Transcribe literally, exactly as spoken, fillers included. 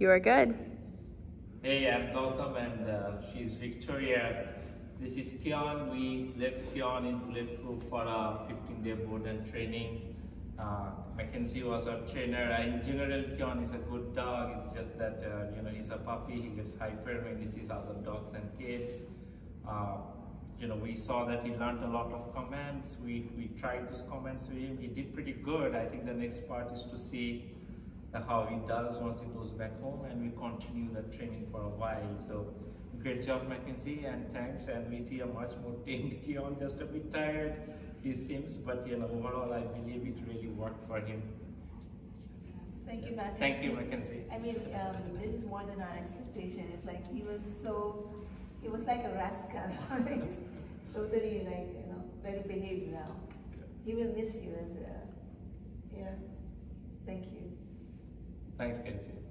You are good. Hey, I'm Gautam, and uh, she's Victoria. This is Kyon. We left Kyon in Bulletproof for a fifteen day board and training. Uh, Mackenzie was our trainer. In general, Kyon is a good dog. It's just that uh, you know, he's a puppy. He gets hyper when he sees other dogs and kids. Uh, you know, we saw that he learned a lot of commands. We, we tried those commands with him. He did pretty good. I think the next part is to see the, how he does once he goes back home, and we continue the training for a while. So great job, Mackenzie, and thanks. And we see a much more tamed Kyon, just a bit tired, he seems, but you know, overall I believe it really worked for him. Thank you, Mackenzie. Thank you, Mackenzie. I mean, um, this is more than our expectation. It's like he was so, he was like a rascal. Totally, like, you know, very behaved now. Okay. He will miss you, and uh, yeah, thank you. Thanks, Kenzie.